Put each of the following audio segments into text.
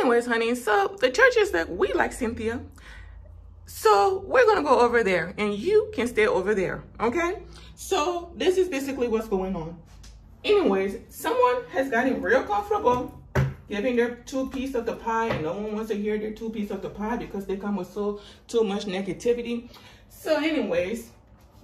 anyways, honey, so the church is like, we like Cynthia. So we're going to go over there and you can stay over there. Okay. So this is basically what's going on. Anyways, someone has gotten real comfortable giving their two-piece of the pie, and no one wants to hear their two-piece of the pie because they come with too much negativity. So anyways,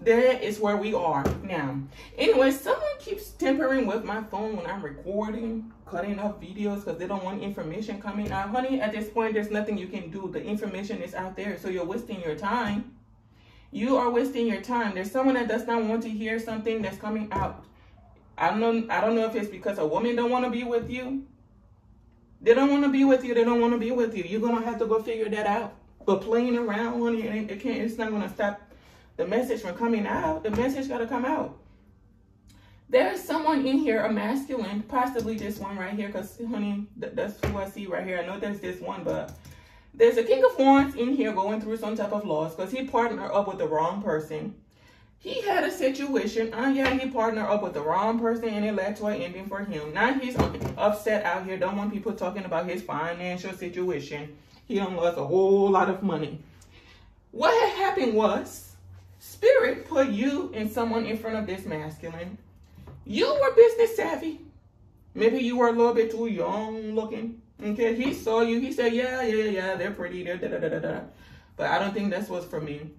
that is where we are now. Anyway, someone keeps tampering with my phone when I'm recording, cutting off videos because they don't want information coming out. Honey, at this point, there's nothing you can do. The information is out there, so you're wasting your time. You are wasting your time. There's someone that does not want to hear something that's coming out. I don't know if it's because a woman don't want to be with you. They don't want to be with you. They don't want to be with you. You're going to have to go figure that out. But playing around, honey, it's not going to stop the message from coming out. The message got to come out. There is someone in here, a masculine, possibly this one right here, because, honey, that's who I see right here. I know there's this one, but there's a king of wands in here going through some type of loss because he partnered up with the wrong person. He had a situation, he partnered up with the wrong person and it led to an ending for him. Now he's upset out here, don't want people talking about his financial situation. He done lost a whole lot of money. What had happened was, Spirit put you and someone in front of this masculine. You were business savvy. Maybe you were a little bit too young looking. Okay, he saw you, he said, yeah, they're pretty, they're da-da-da-da-da. But I don't think that's what's for me.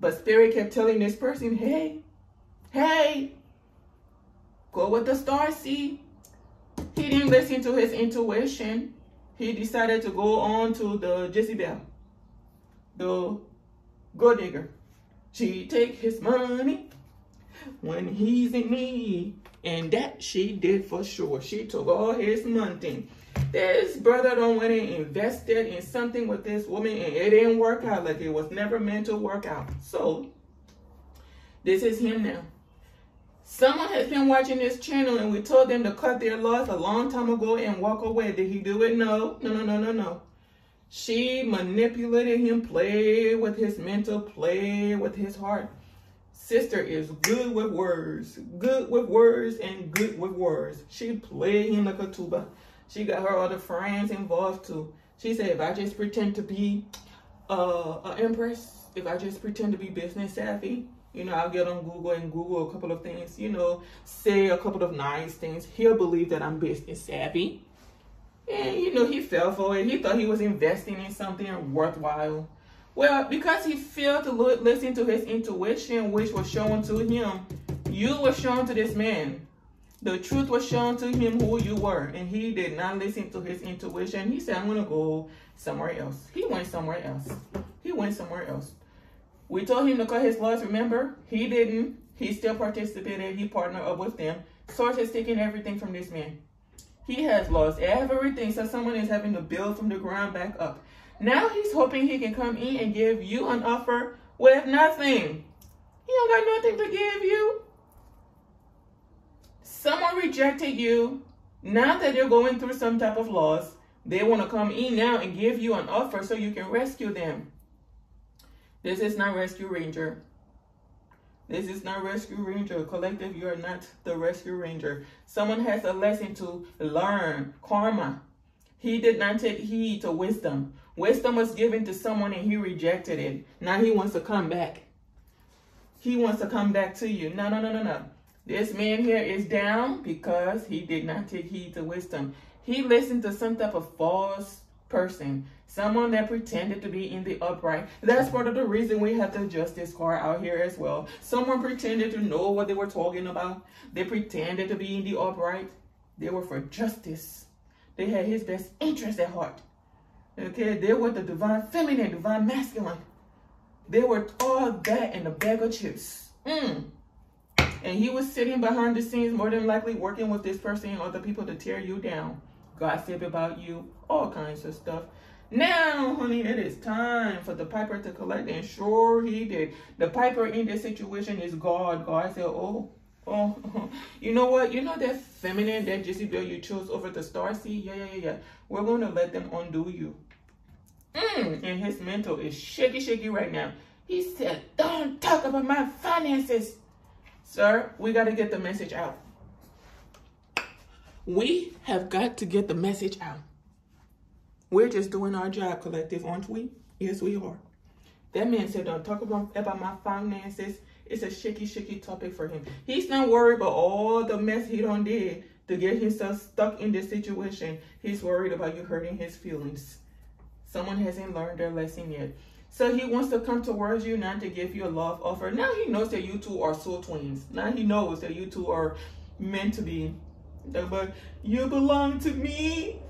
But Spirit kept telling this person, hey, go with the star seed. He didn't listen to his intuition. He decided to go on to the Jezebel, the gold digger. She take his money when he's in need. And that she did for sure. She took all his money. This brother done went and invested in something with this woman and it didn't work out, like it was never meant to work out. So this is him now. Someone has been watching this channel and we told them to cut their loss a long time ago and walk away. Did he do it? No. She manipulated him, played with his mental, played with his heart. Sister is good with words. She played him like a tuba. She got her other friends involved too. She said, if I just pretend to be an empress, if I just pretend to be business savvy, you know, I'll get on Google and Google a couple of things, you know, say a couple of nice things. He'll believe that I'm business savvy. And, you know, he fell for it. He thought he was investing in something worthwhile. Well, because he failed to listen to his intuition, which was shown to him, you were shown to this man. The truth was shown to him who you were, and he did not listen to his intuition. He said, I'm going to go somewhere else. He went somewhere else. We told him to cut his loss, remember? He didn't. He still participated. He partnered up with them. Source has taken everything from this man. He has lost everything, so someone is having to build from the ground back up. Now he's hoping he can come in and give you an offer with nothing. He don't got nothing to give you. Someone rejected you. Now that they're going through some type of loss, they want to come in now and give you an offer so you can rescue them. This is not Rescue Ranger. This is not Rescue Ranger. Collective, you are not the Rescue Ranger. Someone has a lesson to learn. Karma. He did not take heed to wisdom. Wisdom was given to someone and he rejected it. Now he wants to come back. He wants to come back to you. No. This man here is down because he did not take heed to wisdom. He listened to some type of false person, someone that pretended to be in the upright. That's part of the reason we have to adjust this card out here as well. Someone pretended to know what they were talking about. They pretended to be in the upright. They were for justice. They had his best interest at heart. Okay, they were the divine feminine, divine masculine. They were all that and a bag of chips. And he was sitting behind the scenes, more than likely working with this person and other people to tear you down. Gossip about you, all kinds of stuff. Now, honey, it is time for the Piper to collect, and sure he did. The Piper in this situation is God. God said, oh, you know what? You know that feminine, that Jezebel you chose over the star seed? Yeah. We're going to let them undo you. And his mental is shaky right now. He said, don't talk about my finances. Sir, we got to get the message out. We have got to get the message out. We're just doing our job, collective, aren't we? Yes, we are. That man said, don't talk about my finances. It's a shaky, shaky topic for him. He's not worried about all the mess he done did to get himself stuck in this situation. He's worried about you hurting his feelings. Someone hasn't learned their lesson yet. So he wants to come towards you, not to give you a love offer. Now he knows that you two are soul twins. Now he knows that you two are meant to be. But you belong to me.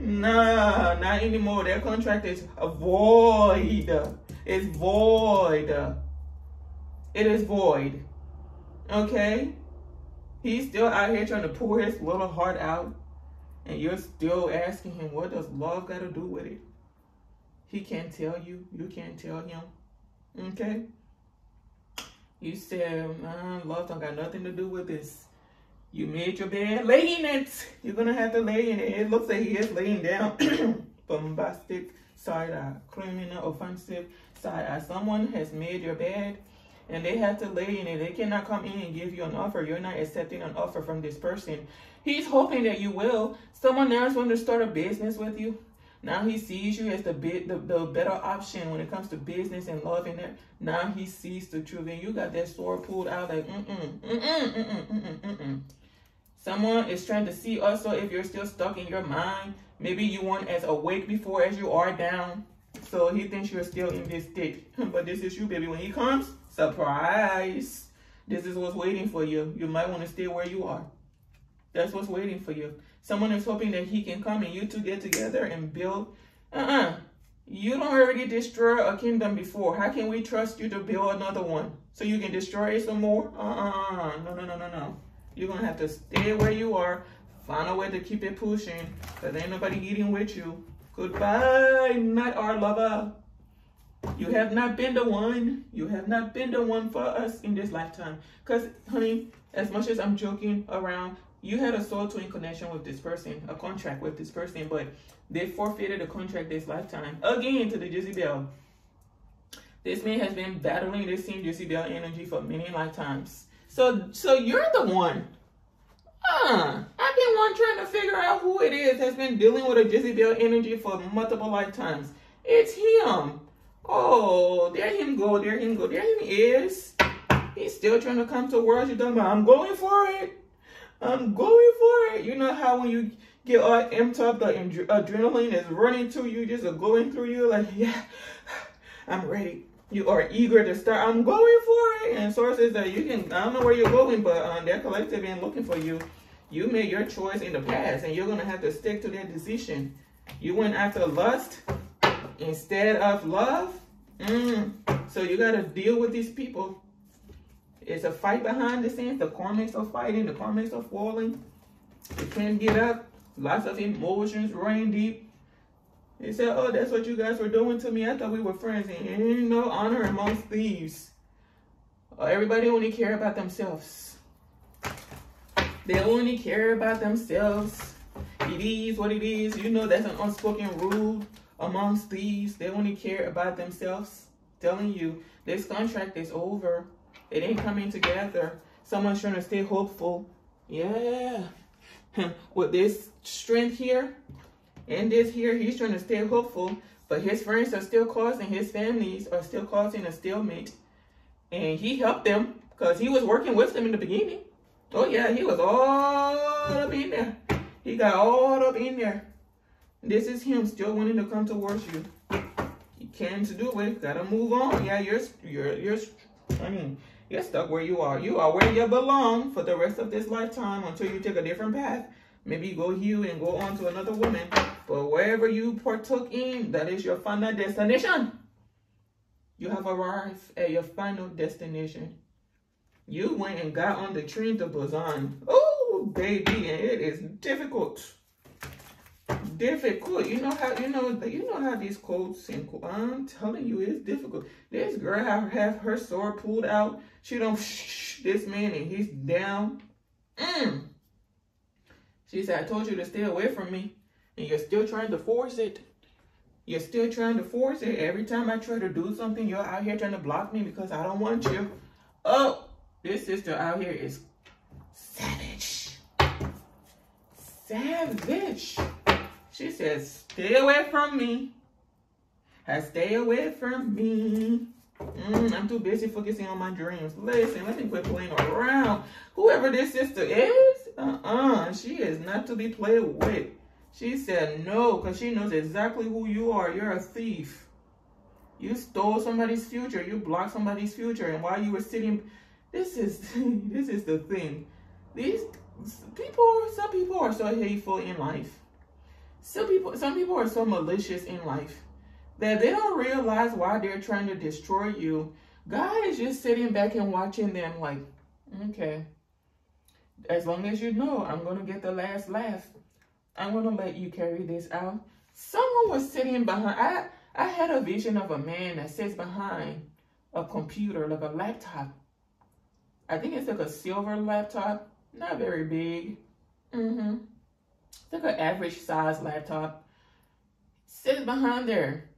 Nah, not anymore. Their contract is void. It's void. It is void. Okay? He's still out here trying to pour his little heart out. And you're still asking him, what does love got to do with it? He can't tell you. You can't tell him. Okay? You said, love don't got nothing to do with this. You made your bed, lay in it. You're going to have to lay in it. It looks like he is laying down. Bombastic side eye. Criminal, offensive side eye. Someone has made your bed and they have to lay in it. They cannot come in and give you an offer. You're not accepting an offer from this person. He's hoping that you will. Someone else wants to start a business with you. Now he sees you as the better option when it comes to business and love and that. Now he sees the truth and you got that sword pulled out like Someone is trying to see also if you're still stuck in your mind. Maybe you weren't as awake before as you are down. So he thinks you're still in this stick. But this is you, baby. When he comes, surprise. This is what's waiting for you. You might want to stay where you are. That's what's waiting for you. Someone is hoping that he can come and you two get together and build. You don't already destroy a kingdom before. How can we trust you to build another one? So you can destroy it some more? No. You're going to have to stay where you are. Find a way to keep it pushing. Because ain't nobody eating with you. Goodbye, not our lover. You have not been the one. You have not been the one for us in this lifetime. Because, honey, as much as I'm joking around, you had a soul twin connection with this person, a contract with this person, but they forfeited a contract this lifetime. Again, to the Jezebel. This man has been battling this same Jezebel energy for many lifetimes. So you're the one. I've been one trying to figure out who it is that's been dealing with a Jezebel energy for multiple lifetimes. It's him. Oh, there him go, there him go, there him is. He's still trying to come towards you. I'm going for it. I'm going for it. You know how when you get all amped up, the adrenaline is running to you, just going through you like, yeah, I'm ready. You are eager to start. I'm going for it. And sources that you can, I don't know where you're going, but that collective ain't looking for you. You made your choice in the past and you're going to have to stick to that decision. You went after lust instead of love. So you got to deal with these people. It's a fight behind the scenes. The karmics are fighting. The karmics are falling. You can't get up. Lots of emotions running deep. They said, oh, that's what you guys were doing to me. I thought we were friends. And ain't no honor amongst thieves. Everybody only care about themselves. They only care about themselves. It is what it is. You know that's an unspoken rule amongst thieves. They only care about themselves. Telling you, this contract is over. It ain't coming together. Someone's trying to stay hopeful. Yeah. With this strength here and this here, he's trying to stay hopeful. But his friends are still causing, his families are still causing a stalemate. And he helped them because he was working with them in the beginning. Oh, yeah, he was all up in there. He got all up in there. This is him still wanting to come towards you. He can't do it. Gotta move on. Yeah, you're stuck where you are. You are where you belong for the rest of this lifetime until you take a different path. Maybe you go here and go on to another woman. But wherever you partook in, that is your final destination. You have arrived at your final destination. You went and got on the train to Busan. Oh, baby, and it is difficult. Difficult. You know how these quotes and I'm telling you, it's difficult. This girl have her sword pulled out. She don't this man and he's down. She said, I told you to stay away from me. And you're still trying to force it. You're still trying to force it. Every time I try to do something, you're out here trying to block me because I don't want you. Oh, this sister out here is savage. Savage. She says, stay away from me. Stay away from me. I'm too busy focusing on my dreams. Listen, let me quit playing around. Whoever this sister is, she is not to be played with. She said no, because she knows exactly who you are. You're a thief. You stole somebody's future. You blocked somebody's future. And while you were sitting, this is the thing. These people, some people are so hateful in life. Some people are so malicious in life that they don't realize why they're trying to destroy you. God is just sitting back and watching them like, okay, as long as you know I'm going to get the last laugh, I'm going to let you carry this out. Someone was sitting behind. I had a vision of a man that sits behind a computer, like a laptop. I think it's like a silver laptop, not very big. It's like an average size laptop. Sits behind there,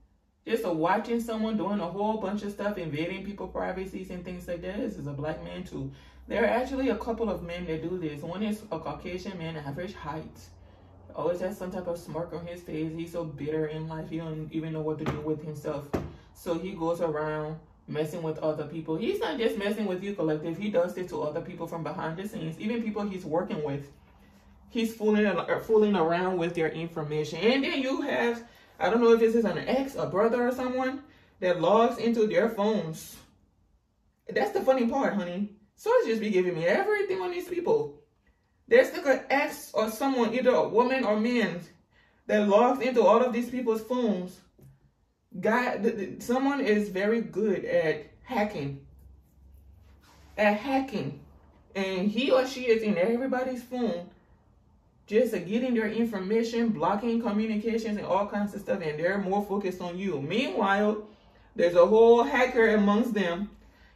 just watching someone doing a whole bunch of stuff, invading people's privacies and things like that. This is a black man too. There are actually a couple of men that do this. One is a Caucasian man, average height. Always has some type of smirk on his face. He's so bitter in life, he don't even know what to do with himself. So he goes around messing with other people. He's not just messing with you, Collective. He does this to other people from behind the scenes, even people he's working with. He's fooling around with their information. And then you have, I don't know if this is an ex, a brother, or someone that logs into their phones. That's the funny part, honey. So it's just be giving me everything on these people. There's like an ex or someone, either a woman or men, that logs into all of these people's phones. Someone is very good at hacking. And he or she is in everybody's phone, just getting their information, blocking communications and all kinds of stuff, and they're more focused on you. Meanwhile, there's a whole hacker amongst them.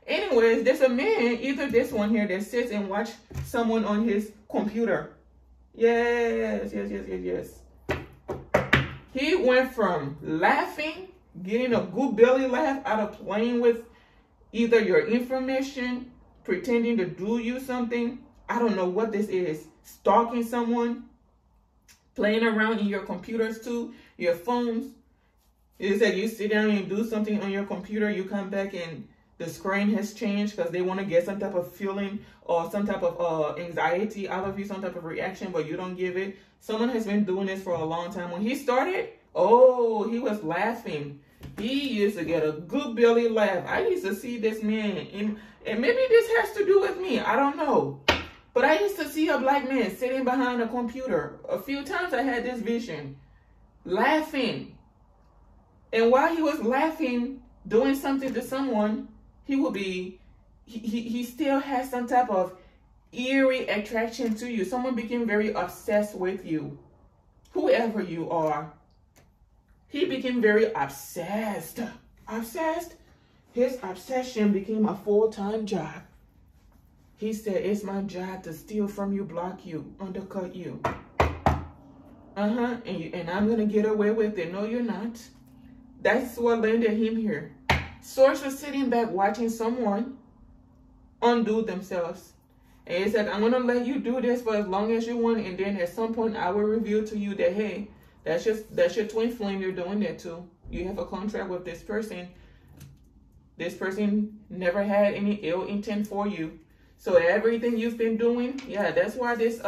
Anyways, there's a man, either this one here, that sits and watches someone on his computer. Yes. He went from laughing, getting a good belly laugh out of playing with either your information, pretending to do you something. I don't know what this is. Stalking someone, playing around in your computers too, your phones. It's like you sit down and do something on your computer, you come back and the screen has changed because they want to get some type of feeling or some type of anxiety out of you, some type of reaction, but you don't give it. Someone has been doing this for a long time. When he started, oh, he was laughing. He used to get a good belly laugh. I used to see this man, and maybe this has to do with me. I don't know. But I used to see a black man sitting behind a computer. A few times I had this vision, laughing. And while he was laughing, doing something to someone, he still has some type of eerie attraction to you. Someone became very obsessed with you, whoever you are. He became very obsessed. His obsession became a full-time job. He said, it's my job to steal from you, block you, undercut you. And I'm going to get away with it. No, you're not. That's what landed him here. Source was sitting back watching someone undo themselves. And he said, I'm going to let you do this for as long as you want. And then at some point, I will reveal to you that, hey, that's your twin flame you're doing that to. You have a contract with this person. This person never had any ill intent for you. So everything you've been doing, yeah, that's why this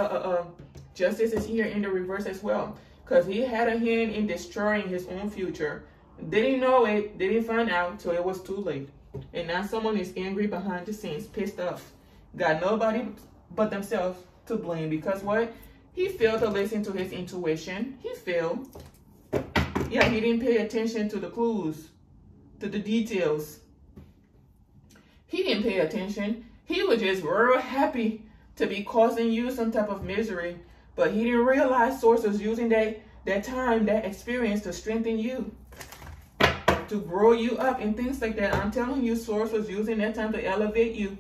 justice is here in the reverse as well. Because he had a hand in destroying his own future. Didn't know it, didn't find out till it was too late. And now someone is angry behind the scenes, pissed off. Got nobody but themselves to blame. Because what? He failed to listen to his intuition. He failed. Yeah, he didn't pay attention to the clues, to the details. He didn't pay attention. He was just real happy to be causing you some type of misery, but he didn't realize Source was using that time, that experience to strengthen you, to grow you up and things like that. I'm telling you, Source was using that time to elevate you.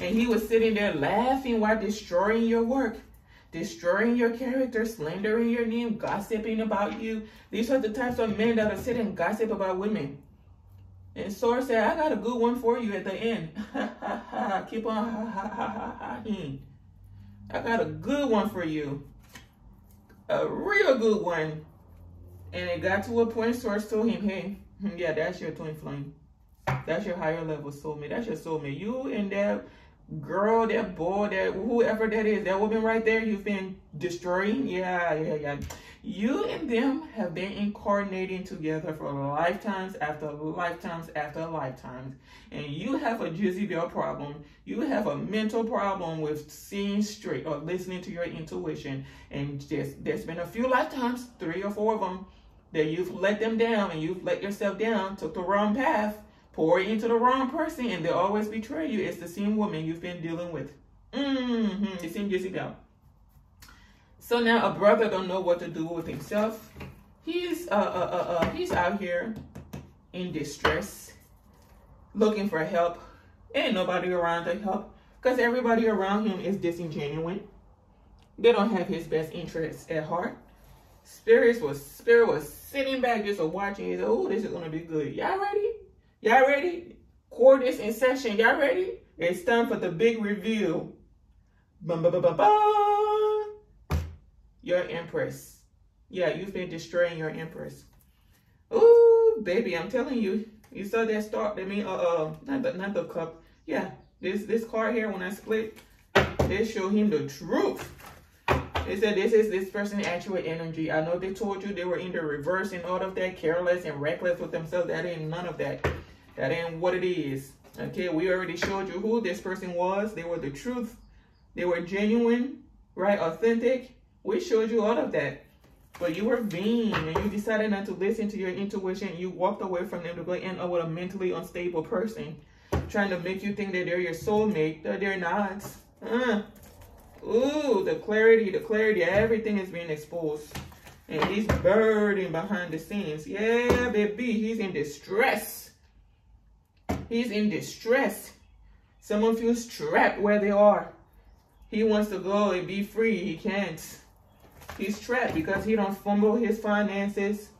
And he was sitting there laughing while destroying your work, destroying your character, slandering your name, gossiping about you. These are the types of men that are sitting and gossip about women. And Source said, I got a good one for you at the end. Keep on I got a good one for you. A real good one. And it got to a point source told him, hey, yeah, that's your twin flame. That's your higher level soulmate. That's your soulmate. You and that girl, that boy, that whoever that is, that woman right there you've been destroying. Yeah. You and them have been incarnating together for lifetimes after lifetimes after lifetimes. And you have a Jizzy Bell problem. You have a mental problem with seeing straight or listening to your intuition. And just, there's been a few lifetimes, 3 or 4 of them, that you've let them down and you've let yourself down, took the wrong path, pour into the wrong person, and they'll always betray you. It's the same woman you've been dealing with. The same Jizzy Bell. So now a brother don't know what to do with himself. He's out here in distress, looking for help. Ain't nobody around to help because everybody around him is disingenuous. They don't have his best interests at heart. Spirit was sitting back just watching. He said, "Oh, this is gonna be good. Y'all ready? Y'all ready? Court is in session. Y'all ready? It's time for the big reveal." Bum bum bum bum bum. Your empress. Yeah, you've been destroying your empress. Ooh, baby, I'm telling you. You saw that star. I mean, not the cup. Yeah, this card here. When I split, they show him the truth. They said this is this person's actual energy. I know they told you they were in the reverse and all of that, careless and reckless with themselves. That ain't none of that. That ain't what it is. Okay, we already showed you who this person was. They were the truth. They were genuine, right? Authentic. We showed you all of that. But you were vain and you decided not to listen to your intuition. You walked away from them to go end up with a mentally unstable person trying to make you think that they're your soulmate. That they're not. Ooh, the clarity. Everything is being exposed. And he's burdened behind the scenes. Yeah, baby, he's in distress. He's in distress. Someone feels trapped where they are. He wants to go and be free. He can't. He's trapped because he don't fumble his finances.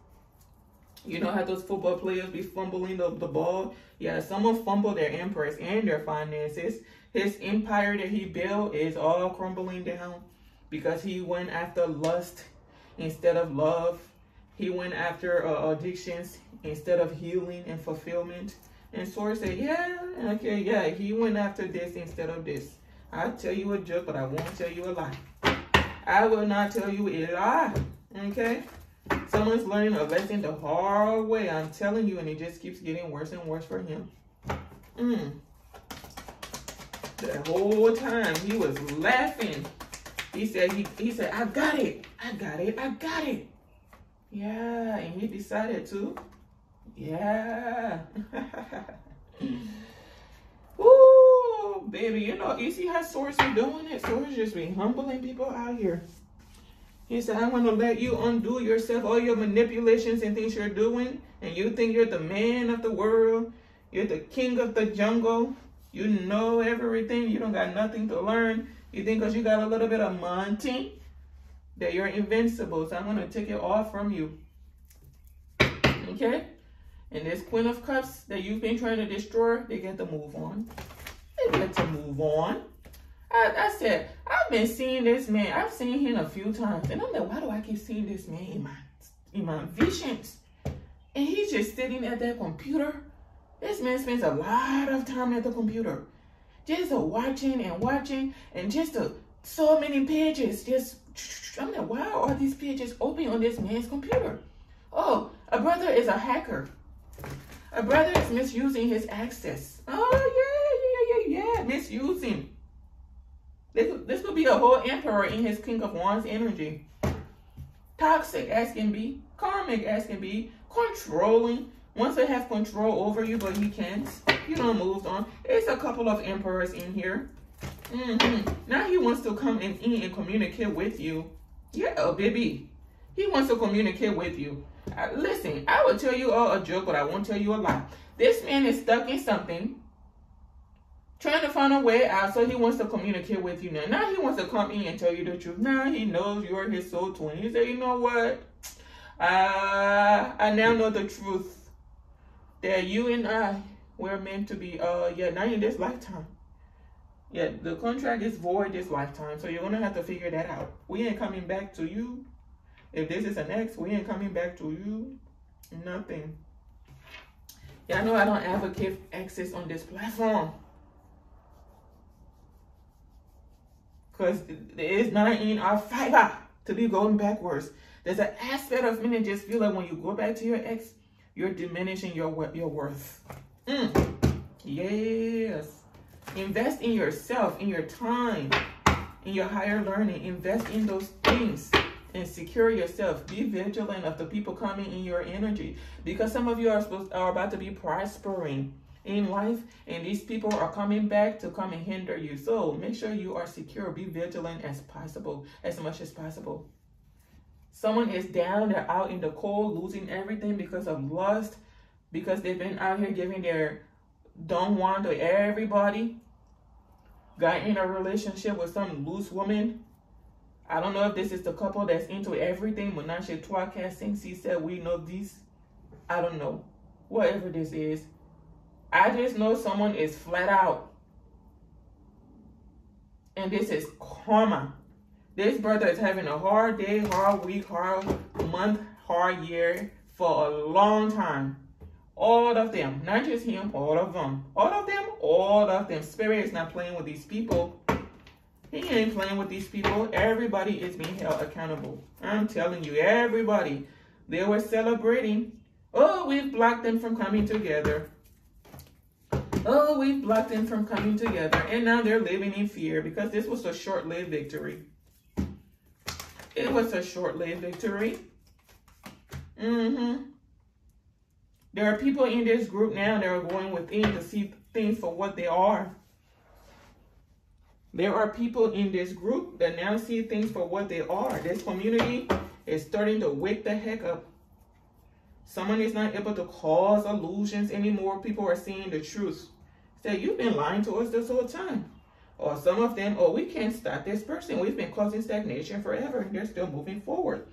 You know how those football players be fumbling the ball? Yeah, someone fumbled their empress and their finances. His empire that he built is all crumbling down because he went after lust instead of love. He went after addictions instead of healing and fulfillment. And Source said, yeah, okay, yeah, he went after this instead of this. I'll tell you a joke, but I won't tell you a lie. I will not tell you a lie, okay? Someone's learning a lesson the hard way, I'm telling you, and it just keeps getting worse and worse for him. The whole time, he was laughing. He said, I got it, I got it, I got it. Yeah, and he decided to. Yeah. Ooh, baby, you know, you see how Source is doing it? Source just be humbling people out here. He said, I want to let you undo yourself, all your manipulations and things you're doing. And you think you're the man of the world. You're the king of the jungle. You know everything. You don't got nothing to learn. You think because you got a little bit of Monty that you're invincible. So I'm going to take it all from you. Okay? And this Queen of Cups that you've been trying to destroy, they get to move on. They get to move on. I said, I've been seeing this man. I've seen him a few times. And I'm like, why do I keep seeing this man in my visions? And he's just sitting at that computer. This man spends a lot of time at the computer. Just watching. And just so many pages. Just, I'm like, why are all these pages open on this man's computer? Oh, a brother is a hacker. A brother is misusing his access. Oh, yeah. Misusing. This could be a whole emperor in his King of Wands energy. Toxic as can be. Karmic as can be. Controlling. Wants to have control over you, but he can't. You don't move on. There's a couple of emperors in here. Now he wants to come in and communicate with you. Yeah, oh, baby. He wants to communicate with you. Listen, I will tell you all a joke, but I won't tell you a lie. This man is stuck in something, trying to find a way out, so he wants to communicate with you now. Now he wants to come in and tell you the truth. Now he knows you're his soul twin. He said, you know what? I now know the truth that you and I were meant to be, not in this lifetime. Yeah, the contract is void this lifetime, so you're going to have to figure that out. We ain't coming back to you. If this is an ex, we ain't coming back to you. Nothing. Y'all know I don't advocate exes on this platform. Because there is not in our fiber to be going backwards. There's an aspect of me that just feel like when you go back to your ex, you're diminishing your worth. Yes. Invest in yourself, in your time, in your higher learning. Invest in those things and secure yourself. Be vigilant of the people coming in your energy, because some of you are about to be prospering in life, and these people are coming back to come and hinder you. So make sure you are secure. Be vigilant as possible, as much as possible. Someone is down, they're out in the cold, losing everything because of lust, because they've been out here giving their don't want to everybody. Got in a relationship with some loose woman. I don't know if this is the couple that's into everything. Menashe Twaka Singh said, we know these. I don't know. Whatever this is. I just know someone is flat out. And this is karma. This brother is having a hard day, hard week, hard month, hard year for a long time. All of them, not just him, all of them. All of them. Spirit is not playing with these people. He ain't playing with these people. Everybody is being held accountable. I'm telling you, everybody. They were celebrating. Oh, we've blocked them from coming together. Oh, we've blocked them from coming together. And now they're living in fear because this was a short-lived victory. It was a short-lived victory. There are people in this group now that are going within to see things for what they are. There are people in this group that now see things for what they are. This community is starting to wake the heck up. Someone is not able to cause illusions anymore. People are seeing the truth. Say, you've been lying to us this whole time. Or some of them, oh, we can't stop this person. We've been causing stagnation forever, and they're still moving forward.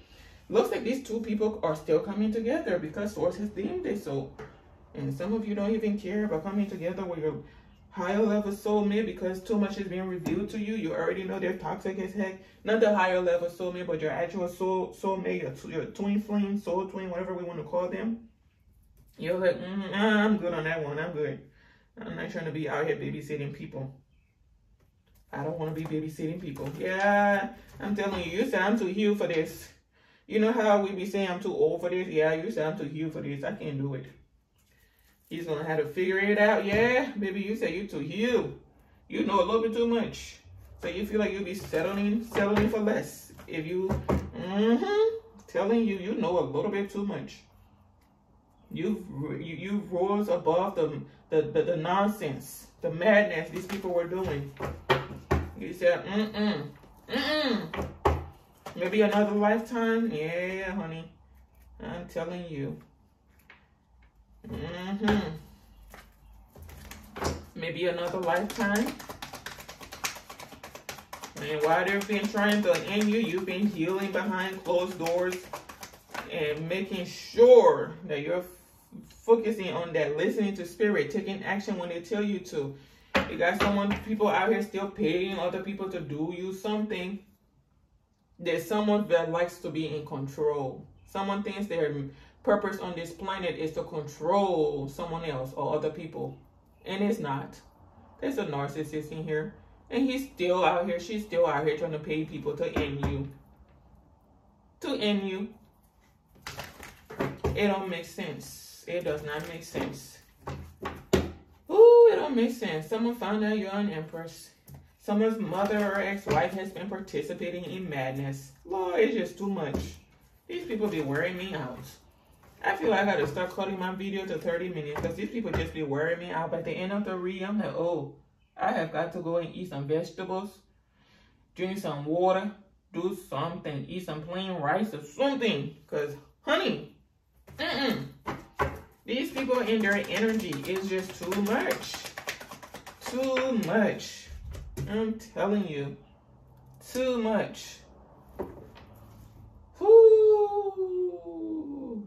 Looks like these two people are still coming together because sources deemed it so. And some of you don't even care about coming together with your higher level soulmate because too much is being revealed to you. You already know they're toxic as heck. Not the higher level soulmate, but your actual soulmate, your twin flame, soul twin, whatever we want to call them. You're like, I'm good on that one. I'm good. I'm not trying to be out here babysitting people. I don't want to be babysitting people. Yeah, I'm telling you, you said I'm too huge for this. You know how we be saying I'm too old for this? Yeah, you said I'm too huge for this. I can't do it. He's going to have to figure it out. Yeah, baby, you said you're too huge. You know a little bit too much. So you feel like you'll be settling for less. If you, telling you, you know a little bit too much. You rose above the nonsense, the madness these people were doing. You said, maybe another lifetime. Yeah, honey. I'm telling you. Maybe another lifetime. And while they've been trying to end you, you've been healing behind closed doors and making sure that you're focusing on that, listening to spirit, taking action when they tell you to. You got people out here still paying other people to do you something. There's someone that likes to be in control. Someone thinks their purpose on this planet is to control someone else or other people. And it's not. There's a narcissist in here. And he's still out here. She's still out here trying to pay people to end you. It don't make sense. It does not make sense. Ooh, it don't make sense. Someone found out you're an empress. Someone's mother or ex-wife has been participating in madness. Lord, it's just too much. These people be wearing me out. I feel like I gotta start cutting my video to 30 minutes because these people just be wearing me out. By the end of the read, I'm like, oh, I have got to go and eat some vegetables, drink some water, do something, eat some plain rice or something. Because, honey, these people in their energy is just too much. Too much. I'm telling you, too much. Ooh.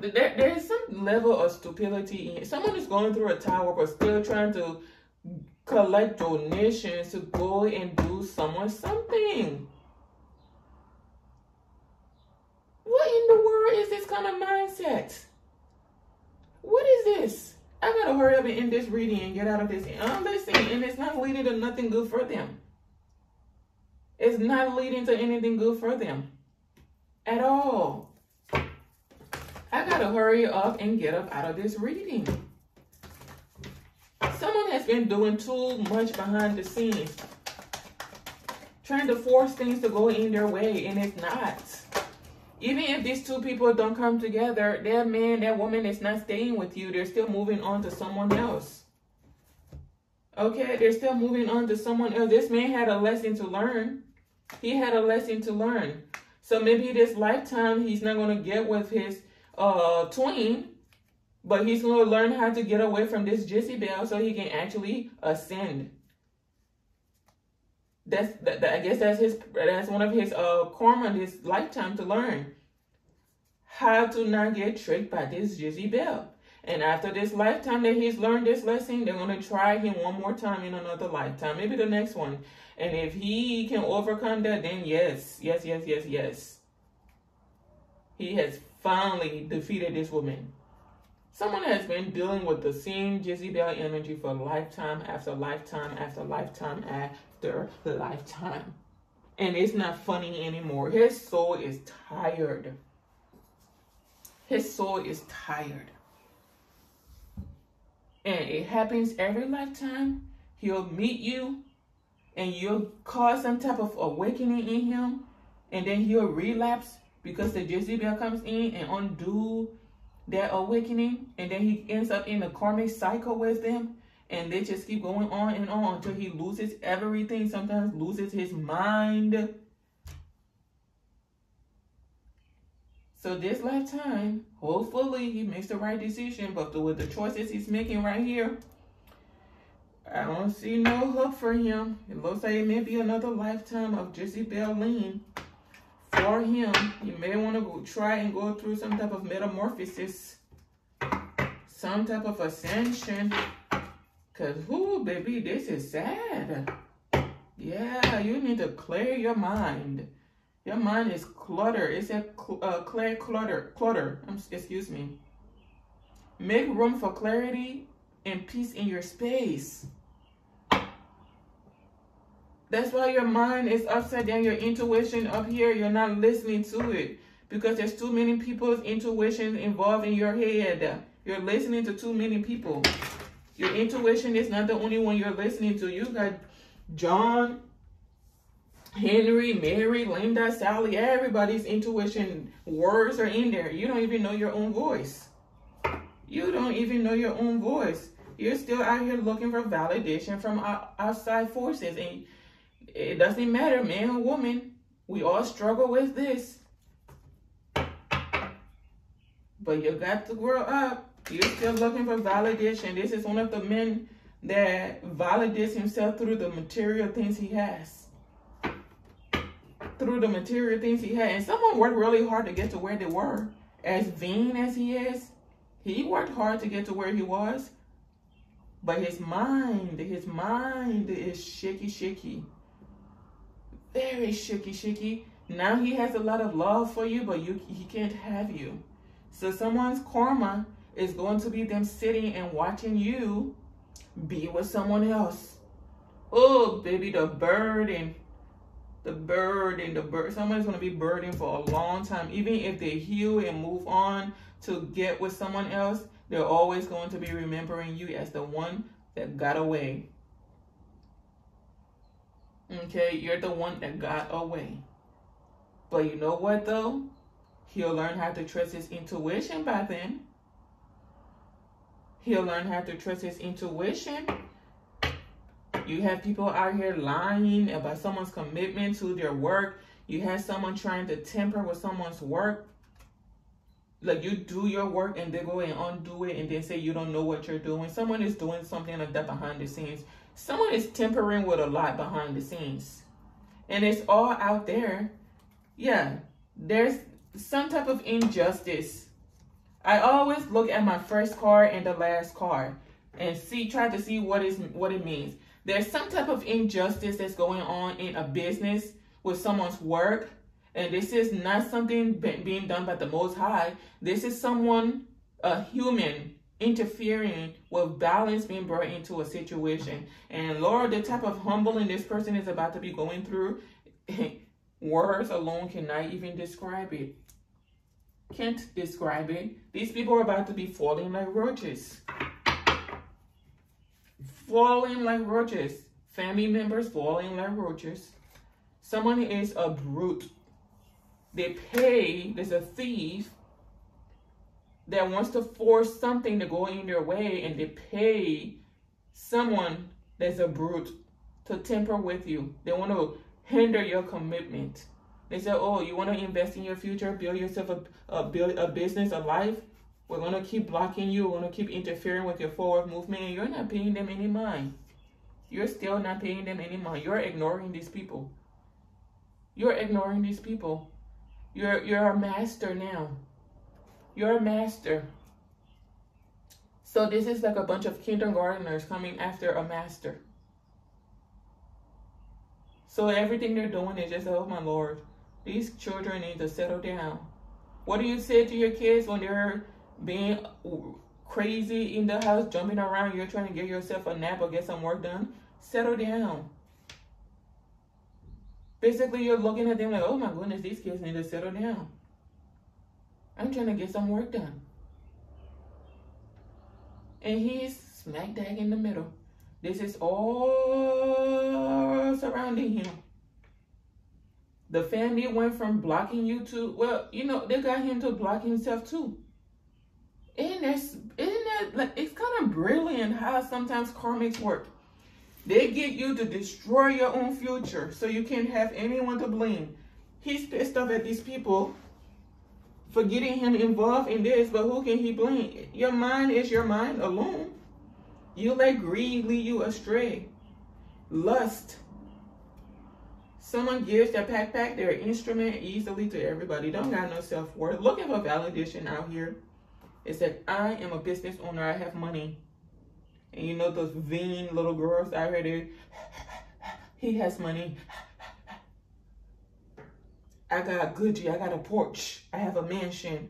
There's some level of stupidity in it. Someone is going through a tower but still trying to collect donations to go and do someone something. kind of mindset? What is this? I gotta hurry up and end this reading and get out of this unlistening, and it's not leading to nothing good for them. It's not leading to anything good for them at all. I gotta hurry up and get up out of this reading. Someone has been doing too much behind the scenes, trying to force things to go in their way, and it's not. Even if these two people don't come together, that man, that woman is not staying with you. They're still moving on to someone else. Okay, they're still moving on to someone else. This man had a lesson to learn. He had a lesson to learn. So maybe this lifetime, he's not going to get with his twin, but he's going to learn how to get away from this Jezebel so he can actually ascend. I guess that's one of his karma this lifetime to learn. How to not get tricked by this Jezebel. And after this lifetime that he's learned this lesson, they're going to try him one more time in another lifetime. Maybe the next one. And if he can overcome that, then yes. He has finally defeated this woman. Someone has been dealing with the same Jezebel energy for lifetime after lifetime after lifetime after lifetime. And it's not funny anymore. His soul is tired. His soul is tired. And it happens every lifetime. He'll meet you and you'll cause some type of awakening in him. And then he'll relapse because the Jezebel comes in and undo that awakening, and then he ends up in a karmic cycle with them, and they just keep going on and on until he loses everything, sometimes loses his mind. So this lifetime, hopefully he makes the right decision, but with the choices he's making right here, I don't see no hope for him. It looks like it may be another lifetime of Jezebel lean. For him, you may want to go try and go through some type of metamorphosis, some type of ascension, because whoo, baby, this is sad. Yeah, you need to clear your mind. Your mind is clutter. It's a clear clutter. Excuse me. Make room for clarity and peace in your space. That's why your mind is upside down, your intuition up here, you're not listening to it. Because there's too many people's intuitions involved in your head. You're listening to too many people. Your intuition is not the only one you're listening to. You got John, Henry, Mary, Linda, Sally, everybody's intuition words are in there. You don't even know your own voice. You don't even know your own voice. You're still out here looking for validation from outside forces, and it doesn't matter, man or woman. We all struggle with this. But you got to grow up. You're still looking for validation. This is one of the men that validates himself through the material things he has. Through the material things he had. And someone worked really hard to get to where they were. As vain as he is, he worked hard to get to where he was. But his mind is shaky. Very shaky. Now he has a lot of love for you, but he can't have you. So someone's karma is going to be them sitting and watching you be with someone else. Oh, baby, the burden. Someone's going to be burdened for a long time. Even if they heal and move on to get with someone else, they're always going to be remembering you as the one that got away. Okay, you're the one that got away. But you know what though? He'll learn how to trust his intuition by then. You have people out here lying about someone's commitment to their work. You have someone trying to tamper with someone's work. Like you do your work and they go and undo it and then say you don't know what you're doing. Someone is doing something like that behind the scenes. Someone is tampering with a lot behind the scenes. And it's all out there. Yeah, there's some type of injustice. I always look at my first card and the last card and try to see what it means. There's some type of injustice that's going on in a business with someone's work. And this is not something being done by the Most High. This is someone, a human, interfering with balance being brought into a situation. And Lord, the type of humbling this person is about to be going through, words alone cannot even describe it. Can't describe it. These people are about to be falling like roaches. Falling like roaches. Family members falling like roaches. Someone is a brute. They pay, there's a thief that wants to force something to go in their way, and they pay someone that's a brute to temper with you. They want to hinder your commitment. They say, oh, you want to invest in your future, build yourself a business, a life? We're going to keep blocking you. We're going to keep interfering with your forward movement, and you're not paying them any mind. You're still not paying them any mind. You're ignoring these people. You're ignoring these people. You're a master now. You're a master. So this is like a bunch of kindergarteners coming after a master. So everything they're doing is just, oh my Lord, these children need to settle down. What do you say to your kids when they're being crazy in the house, jumping around, you're trying to get yourself a nap or get some work done? Settle down. Basically, you're looking at them like, oh my goodness, these kids need to settle down. I'm trying to get some work done. And he's smack dab in the middle. This is all surrounding him. The family went from blocking you to, well, you know, they got him to block himself too. And it's kind of brilliant how sometimes karmics work. They get you to destroy your own future so you can't have anyone to blame. He's pissed off at these people for getting him involved in this, but who can he blame? Your mind is your mind alone. You let greed lead you astray. Lust. Someone gives their backpack, their instrument easily to everybody. Don't got no self-worth. Looking for validation out here. It said, I am a business owner. I have money. And you know those vain little girls out here, they, he has money. I got Gucci. I got a porch. I have a mansion.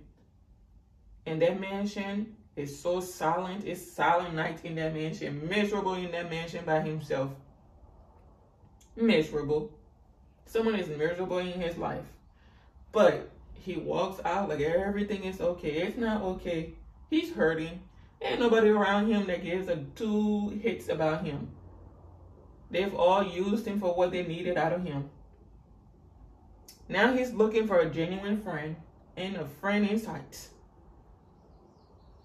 And that mansion is so silent. It's silent night in that mansion. Miserable in that mansion by himself. Miserable. Someone is miserable in his life. But he walks out like everything is okay. It's not okay. He's hurting. Ain't nobody around him that gives a two hits about him. They've all used him for what they needed out of him. Now he's looking for a genuine friend and a friend in sight.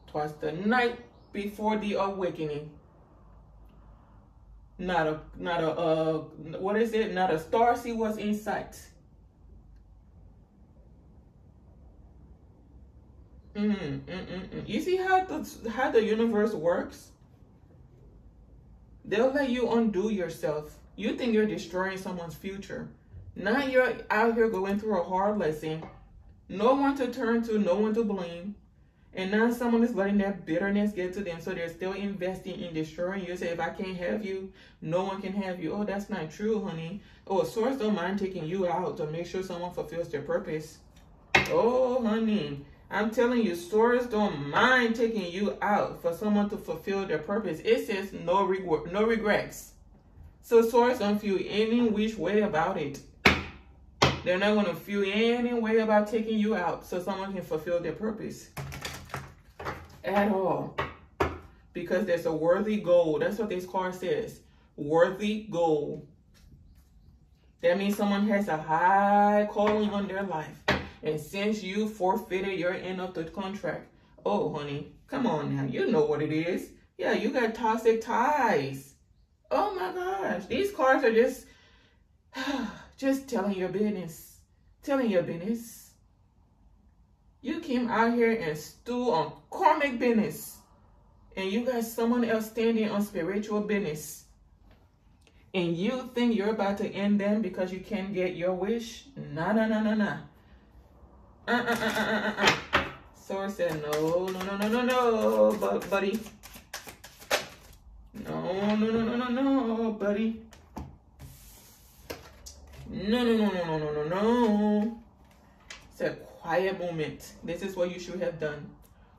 'Twas the night before the awakening. Not a star she was in sight. You see how the universe works? They'll let you undo yourself. You think you're destroying someone's future. Now you're out here going through a hard lesson. No one to turn to, no one to blame. And now someone is letting their bitterness get to them. So they're still investing in destroying you. Say, if I can't have you, no one can have you. Oh, that's not true, honey. Oh, source don't mind taking you out to make sure someone fulfills their purpose. Oh, honey. I'm telling you, source don't mind taking you out for someone to fulfill their purpose. It says no regrets. So source don't feel any which way about it. They're not going to feel any way about taking you out so someone can fulfill their purpose at all. Because there's a worthy goal. That's what this card says. Worthy goal. That means someone has a high calling on their life. And since you forfeited your end of the contract, oh, honey, come on now. You know what it is. Yeah, you got toxic ties. Oh, my gosh. These cards are just telling your business. Telling your business. You came out here and stood on karmic business. And you got someone else standing on spiritual business. And you think you're about to end them because you can't get your wish? Nah, nah, nah, nah, nah. Source said, no, buddy. No, buddy. No. to a quiet moment. This is what you should have done.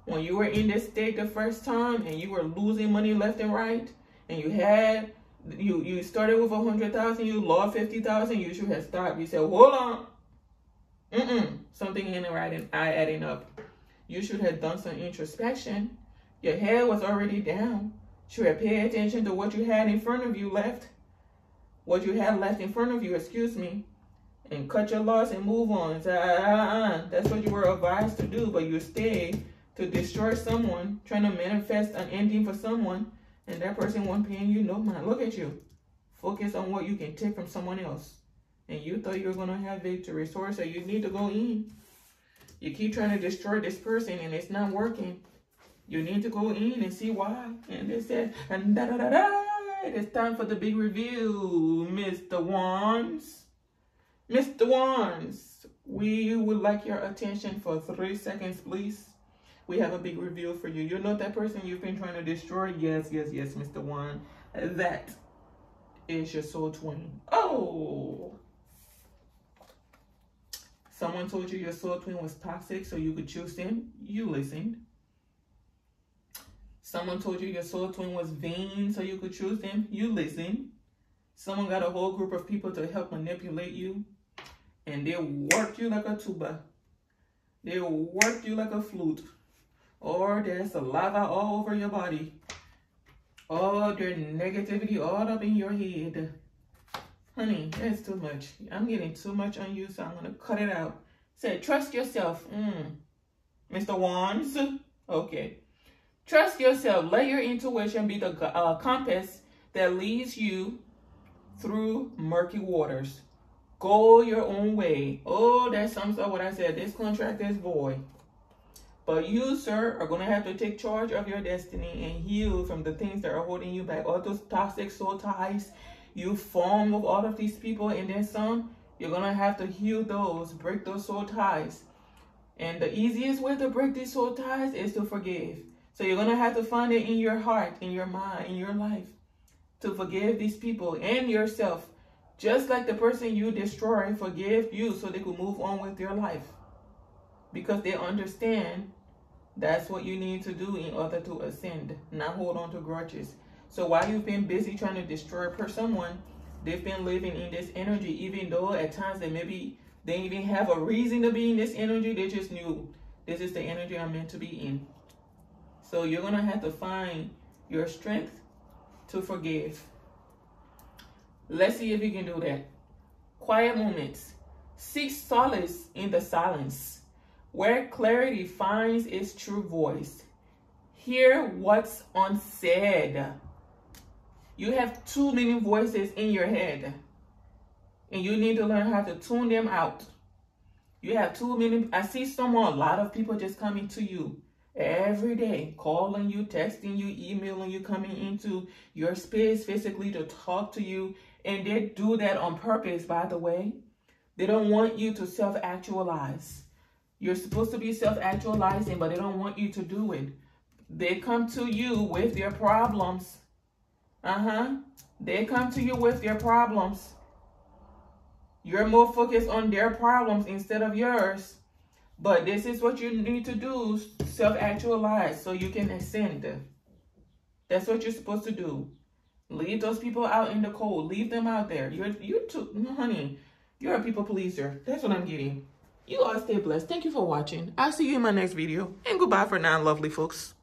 When you were in this state the first time and you were losing money left and right, and you had, you started with 100,000, you lost 50,000, you should have stopped. You said, hold on. Something ain't right and I adding up. You should have done some introspection. Your head was already down. Should have paid attention to what you had in front of you left. What you had left in front of you, excuse me. And cut your loss and move on. So, that's what you were advised to do, but you stayed to destroy someone, trying to manifest an ending for someone, and that person wasn't paying you no mind. Look at you. Focus on what you can take from someone else. And you thought you were going to have victory. Source, so you need to go in. You keep trying to destroy this person, and it's not working. You need to go in and see why. And they said, and it's time for the big review, Mr. Wands. Mr. Wands, we would like your attention for 3 seconds, please. We have a big reveal for you. You're not that person you've been trying to destroy. Yes, Mr. One. That is your soul twin. Oh! Someone told you your soul twin was toxic so you could choose him. You listened. Someone told you your soul twin was vain so you could choose him. You listened. Someone got a whole group of people to help manipulate you. And they worked you like a tuba. They worked you like a flute. Or there's saliva all over your body. All their negativity all up in your head. Honey, that's too much. I'm getting too much on you, so I'm going to cut it out. Said, trust yourself. Mr. Wands. Okay. Trust yourself. Let your intuition be the compass that leads you through murky waters. Go your own way. Oh, that sums up what I said. This contract is void. But you, sir, are going to have to take charge of your destiny and heal from the things that are holding you back. All those toxic soul ties you form with all of these people and then some, you're going to have to heal those, break those soul ties. And the easiest way to break these soul ties is to forgive. So you're going to have to find it in your heart, in your mind, in your life to forgive these people and yourself. Just like the person you destroy, forgive you so they could move on with their life. Because they understand that's what you need to do in order to ascend, not hold on to grudges. So while you've been busy trying to destroy someone, they've been living in this energy, even though at times they maybe they didn't even have a reason to be in this energy. They just knew this is the energy I'm meant to be in. So you're going to have to find your strength to forgive. Let's see if you can do that. Quiet moments. Seek solace in the silence. Where clarity finds its true voice. Hear what's unsaid. You have too many voices in your head, and you need to learn how to tune them out. You have too many. I see a lot of people just coming to you every day, calling you, texting you, emailing you, coming into your space physically to talk to you. And they do that on purpose, by the way. They don't want you to self-actualize. You're supposed to be self-actualizing, but they don't want you to do it. They come to you with their problems. They come to you with their problems. You're more focused on their problems instead of yours. But this is what you need to do, self-actualize, so you can ascend. That's what you're supposed to do. Leave those people out in the cold. Leave them out there. You're a people pleaser. That's what I'm getting. You all stay blessed. Thank you for watching. I'll see you in my next video. And goodbye for now, lovely folks.